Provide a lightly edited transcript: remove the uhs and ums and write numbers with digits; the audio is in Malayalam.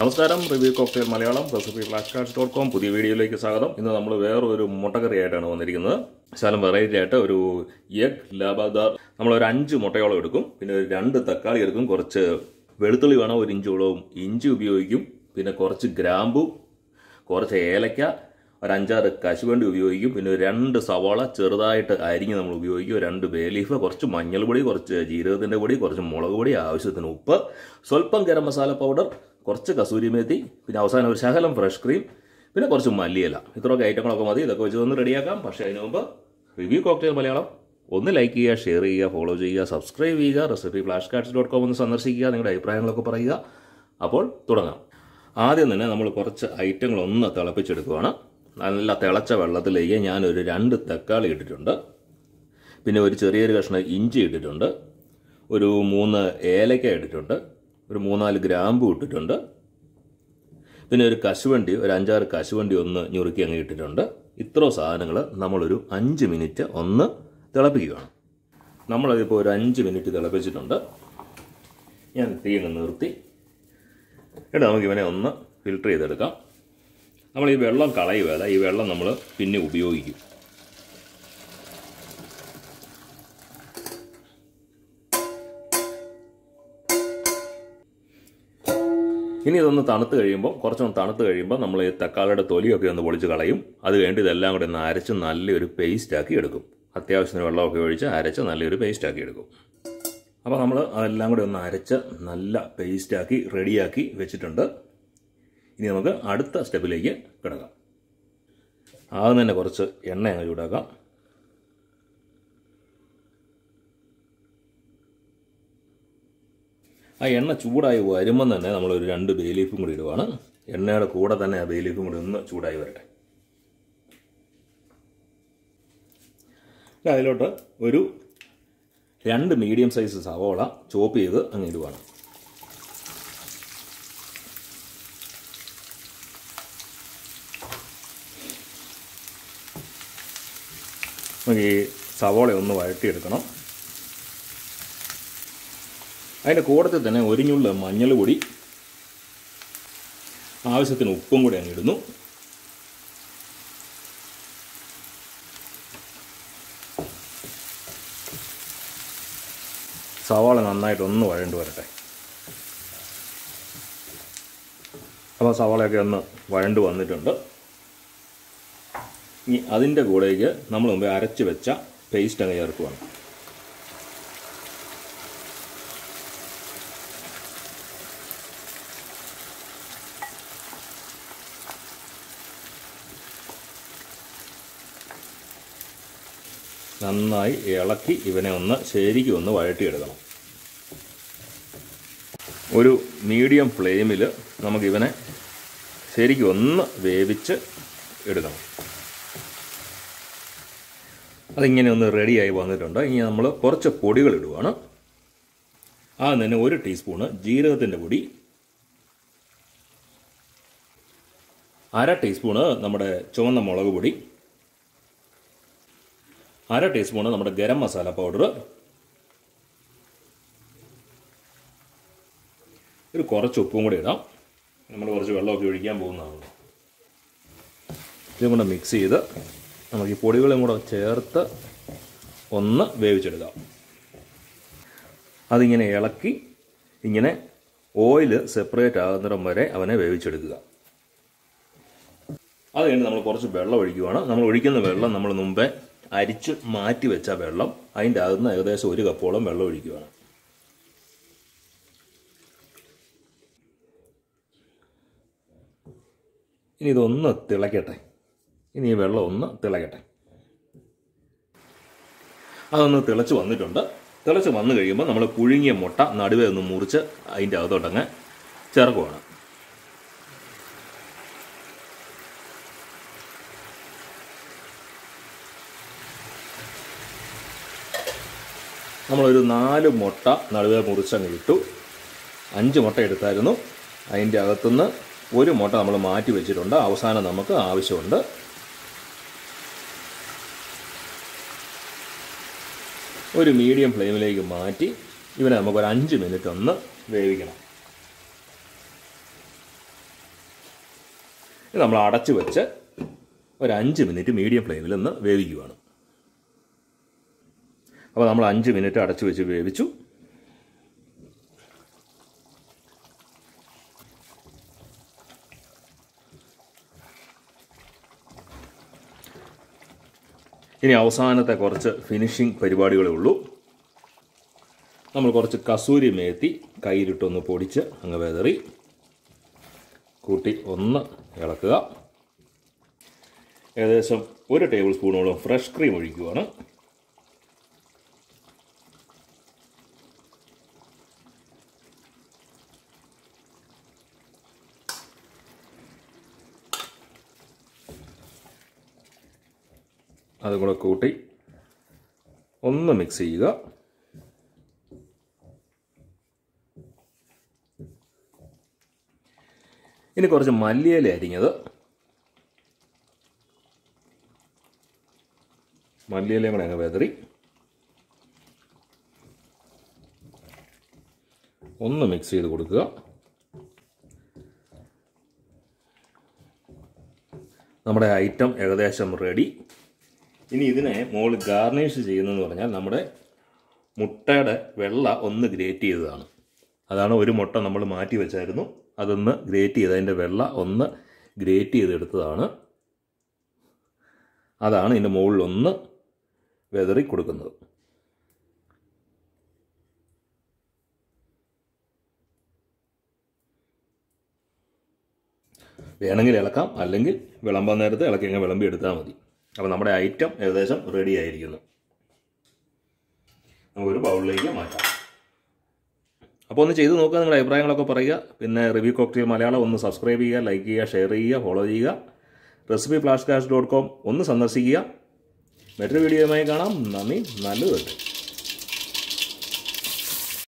നമസ്കാരം, റിവ്യൂ കോക്ടെയിൽ മലയാളം recipe.com പുതിയ വീഡിയോയിലേക്ക് സ്വാഗതം. ഇന്ന് നമ്മൾ വേറൊരു മുട്ടക്കറിയായിട്ടാണ് വന്നിരിക്കുന്നത്. ശകലം വെറൈറ്റി ആയിട്ട് ഒരു എഗ് ലബാദാർ. നമ്മളൊരു 5 മുട്ടയോളം എടുക്കും, പിന്നെ ഒരു 2 തക്കാളി എടുക്കും, കുറച്ച് വെളുത്തുള്ളി വേണം, ഒരു ഇഞ്ചോളവും ഇഞ്ചി ഉപയോഗിക്കും, പിന്നെ കുറച്ച് ഗ്രാമ്പു, കുറച്ച് ഏലക്ക, ഒരു 5-6 കശുവണ്ടി ഉപയോഗിക്കും, പിന്നെ 2 സവാള ചെറുതായിട്ട് അരിഞ്ഞ് നമ്മൾ ഉപയോഗിക്കും, 2 ബേ ലീഫ്, കുറച്ച് മഞ്ഞൾപ്പൊടി, കുറച്ച് ജീരകത്തിൻ്റെ പൊടി, കുറച്ച് മുളക് പൊടി, ആവശ്യത്തിന് ഉപ്പ്, സ്വല്പം ഗരം മസാല പൗഡർ, കുറച്ച് കസൂരിമേത്തി, പിന്നെ അവസാനം ഒരു ശകലം ഫ്രഷ് ക്രീം, പിന്നെ കുറച്ച് മല്ലിയില. ഇത്രയൊക്കെ ഐറ്റങ്ങളൊക്കെ മതി. ഇതൊക്കെ വെച്ച് ഒന്ന് റെഡിയാക്കാം. പക്ഷേ അതിന് മുമ്പ് റിവ്യൂ കോക്ടെയിൽ മലയാളം ഒന്ന് ലൈക്ക് ചെയ്യുക, ഷെയർ ചെയ്യുക, ഫോളോ ചെയ്യുക, സബ്സ്ക്രൈബ് ചെയ്യുക, recipe.com ഒന്ന് സന്ദർശിക്കുക, നിങ്ങളുടെ അഭിപ്രായങ്ങളൊക്കെ പറയുക. അപ്പോൾ തുടങ്ങാം. ആദ്യം തന്നെ നമ്മൾ കുറച്ച് ഐറ്റങ്ങളൊന്ന് തിളപ്പിച്ചെടുക്കുകയാണ്. നല്ല തിളച്ച വെള്ളത്തിലേക്ക് ഞാനൊരു 2 തക്കാളി ഇട്ടിട്ടുണ്ട്, പിന്നെ ഒരു ചെറിയൊരു കഷ്ണം ഇഞ്ചി ഇട്ടിട്ടുണ്ട്, ഒരു 3 ഏലക്ക ഇട്ടിട്ടുണ്ട്, ഒരു 3-4 ഗ്രാമ്പു ഇട്ടിട്ടുണ്ട്, പിന്നെ ഒരു കശുവണ്ടി, ഒരു 5-6 കശുവണ്ടി ഒന്ന് ഞുറുക്കി അങ്ങ് ഇട്ടിട്ടുണ്ട്. ഇത്രോ സാധനങ്ങൾ നമ്മളൊരു 5 മിനിറ്റ് ഒന്ന് തിളപ്പിക്കുകയാണ്. നമ്മളതിപ്പോൾ ഒരു 5 മിനിറ്റ് തിളപ്പിച്ചിട്ടുണ്ട്. ഞാൻ തീ അങ്ങ് നിർത്തി. എന്നിട്ട് നമുക്ക് ഇവനെ ഒന്ന് ഫിൽട്ടർ ചെയ്തെടുക്കാം. നമ്മൾ ഈ വെള്ളം കളയുകയല്ല, ഈ വെള്ളം നമ്മൾ പിന്നെ ഉപയോഗിക്കും. ഇനി ഇതൊന്ന് തണുത്ത് കഴിയുമ്പോൾ, കുറച്ചൊന്ന് തണുത്ത് കഴിയുമ്പോൾ നമ്മൾ ഈ തക്കാളിയുടെ തൊലിയൊക്കെ ഒന്ന് പൊളിച്ച് കളയും. അത് കഴിഞ്ഞിട്ട് ഇതെല്ലാം കൂടെ ഒന്ന് അരച്ച് നല്ലൊരു പേസ്റ്റാക്കി എടുക്കും. അത്യാവശ്യത്തിന് വെള്ളമൊക്കെ ഒഴിച്ച് അരച്ച് നല്ലൊരു പേസ്റ്റാക്കി എടുക്കും. അപ്പോൾ നമ്മൾ അതെല്ലാം കൂടെ ഒന്ന് അരച്ച് നല്ല പേസ്റ്റാക്കി റെഡിയാക്കി വെച്ചിട്ടുണ്ട്. ഇനി നമുക്ക് അടുത്ത സ്റ്റെപ്പിലേക്ക് കിടക്കാം. ആദ്യം തന്നെ കുറച്ച് എണ്ണ അങ്ങ് ചൂടാക്കാം. ആ എണ്ണ ചൂടായി വരുമ്പം തന്നെ നമ്മളൊരു 2 ബേ ലീഫും കൂടി ഇടുവാണ്. എണ്ണയുടെ കൂടെ തന്നെ ആ ബേ ലീഫും കൂടി ഒന്ന് ചൂടായി വരട്ടെ. അതിലോട്ട് ഒരു 2 മീഡിയം സൈസ് സവോള ചോപ്പ് ചെയ്ത് അങ്ങ് ഇടുവാണ്. നമുക്ക് ഈ സവോള ഒന്ന് വഴട്ടിയെടുക്കണം. അതിൻ്റെ കൂടത്തിൽ തന്നെ ഒരു ഞുള്ള മഞ്ഞൾ പൊടി, ആവശ്യത്തിന് ഉപ്പും കൂടി അങ്ങ് ഇടുന്നു. സവാള നന്നായിട്ടൊന്ന് വഴണ്ട് വരട്ടെ. അപ്പോൾ സവാളയൊക്കെ ഒന്ന് വഴണ്ട് വന്നിട്ടുണ്ട്. ഇനി അതിൻ്റെ കൂടേക്ക് നമ്മൾ മുമ്പ് അരച്ച് വെച്ച പേസ്റ്റ് അങ്ങ് ചേർക്കുകയാണ്. നന്നായി ഇളക്കി ഇവനെ ഒന്ന് ശരിക്കും ഒന്ന് വഴട്ടിയെടുക്കണം. ഒരു മീഡിയം ഫ്ലെയിമിൽ നമുക്കിവനെ ശരിക്കും ഒന്ന് വേവിച്ച് എടുക്കണം. അതിങ്ങനെ ഒന്ന് റെഡിയായി വന്നിട്ടുണ്ട്. ഇനി നമ്മൾ കുറച്ച് പൊടികൾ ഇടുവാണ്. ആദ്യം തന്നെ 1 ടീസ്പൂണ് ജീരകത്തിൻ്റെ പൊടി, 1/2 ടീസ്പൂണ് നമ്മുടെ ചുവന്ന മുളക് പൊടി, 1/2 ടീസ്പൂണ് നമ്മുടെ ഗരം മസാല പൗഡർ, ഒരു കുറച്ച് ഉപ്പും കൂടി ഇടാം. നമ്മൾ കുറച്ച് വെള്ളമൊക്കെ ഒഴിക്കാൻ പോകുന്നതാണ്. ഇതും കൂടെ മിക്സ് ചെയ്ത് നമുക്ക് ഈ പൊടികളും കൂടെ ചേർത്ത് ഒന്ന് വേവിച്ചെടുക്കാം. അതിങ്ങനെ ഇളക്കി ഇങ്ങനെ ഓയിൽ സെപ്പറേറ്റ് ആകുന്നിടം വരെ അവനെ വേവിച്ചെടുക്കുക. അത് കഴിഞ്ഞ് നമ്മൾ കുറച്ച് വെള്ളം ഒഴിക്കുകയാണ്. നമ്മൾ ഒഴിക്കുന്ന വെള്ളം നമ്മൾ മുമ്പേ അരിച്ച് മാറ്റി വെച്ച വെള്ളം, അതിൻ്റെ അകത്ത് നിന്ന് ഏകദേശം 1 കപ്പോളം വെള്ളം ഒഴിക്കുകയാണ്. ഇനി ഇതൊന്ന് തിളക്കട്ടെ. ഇനി ഈ വെള്ളം ഒന്ന് തിളക്കട്ടെ. അതൊന്ന് തിളച്ച് വന്നിട്ടുണ്ട്. തിളച്ച് വന്നു കഴിയുമ്പോൾ നമ്മൾ പുഴുങ്ങിയ മുട്ട നടുവേ ഒന്ന് മുറിച്ച് അതിൻ്റെ അകത്തോട്ടങ്ങ് ചേർക്കുവാണ്. നമ്മളൊരു 4 മുട്ട നടുവേ മുറിച്ചങ്ങ് ഇട്ടു. 5 മുട്ട എടുത്തായിരുന്നു. അതിൻ്റെ അകത്തുനിന്ന് ഒരു മുട്ട നമ്മൾ മാറ്റി വെച്ചിട്ടുണ്ട്. അവസാനം നമുക്ക് ആവശ്യമുണ്ട്. ഒരു മീഡിയം ഫ്ലെയിമിലേക്ക് മാറ്റി ഇവനെ നമുക്കൊരു 5 മിനിറ്റ് ഒന്ന് വേവിക്കണം. ഇത് നമ്മൾ അടച്ചു വെച്ച് ഒരു 5 മിനിറ്റ് മീഡിയം ഫ്ലെയിമിൽ ഒന്ന് വേവിക്കുകയാണ്. അപ്പോൾ നമ്മൾ 5 മിനിറ്റ് അടച്ചു വെച്ച് വേവിച്ചു. ഇനി അവസാനത്തെ കുറച്ച് ഫിനിഷിംഗ് പരിപാടികളേ ഉള്ളൂ. നമ്മൾ കുറച്ച് കസൂരി മേത്തി കയ്യിലിട്ടൊന്ന് പൊടിച്ച് അങ്ങ് വെതറി കൂട്ടി ഒന്ന് ഇളക്കുക. ഏകദേശം 1 ടേബിൾ സ്പൂണോളം ഫ്രഷ് ക്രീം ഒഴിക്കുകയാണ്. അതും കൂടെ കൂട്ടി ഒന്ന് മിക്സ് ചെയ്യുക. ഇനി കുറച്ച് മല്ലിയില അരിഞ്ഞത്, മല്ലിയിലയും കൂടെ അങ്ങ് വെതറി ഒന്ന് മിക്സ് ചെയ്ത് കൊടുക്കുക. നമ്മുടെ ഐറ്റം ഏകദേശം റെഡി. ഇനി ഇതിനെ മോൾ ഗാർണിഷ് ചെയ്യുന്നതെന്ന് പറഞ്ഞാൽ നമ്മുടെ മുട്ടയുടെ വെള്ള ഒന്ന് ഗ്രേറ്റ് ചെയ്തതാണ്. അതാണ് 1 മുട്ട നമ്മൾ മാറ്റി വെച്ചായിരുന്നു, അതൊന്ന് ഗ്രേറ്റ് ചെയ്ത് അതിൻ്റെ വെള്ള ഒന്ന് ഗ്രേറ്റ് ചെയ്തെടുത്തതാണ്. അതാണ് ഇതിൻ്റെ മുകളിൽ ഒന്ന് വെതറി കൊടുക്കുന്നത്. വേണമെങ്കിൽ ഇളക്കാം, അല്ലെങ്കിൽ വിളമ്പാൻ നേരത്തെ ഇളക്കി അങ്ങനെ വിളമ്പി എടുത്താൽ മതി. അപ്പോൾ നമ്മുടെ ഐറ്റം ഏകദേശം റെഡി ആയിരിക്കുന്നു. നമുക്കൊരു ബൗളിലേക്ക് മാറ്റാം. അപ്പോൾ ഒന്ന് ചെയ്ത് നോക്കുക, നിങ്ങളുടെ അഭിപ്രായങ്ങളൊക്കെ പറയുക. പിന്നെ റിവ്യൂ കോക്ടെയിൽ മലയാളം ഒന്ന് സബ്സ്ക്രൈബ് ചെയ്യുക, ലൈക്ക് ചെയ്യുക, ഷെയർ ചെയ്യുക, ഫോളോ ചെയ്യുക. recipe.com ഒന്ന് സന്ദർശിക്കുക. മറ്റൊരു വീഡിയോയുമായി കാണാം. നന്ദി. നല്ലത്.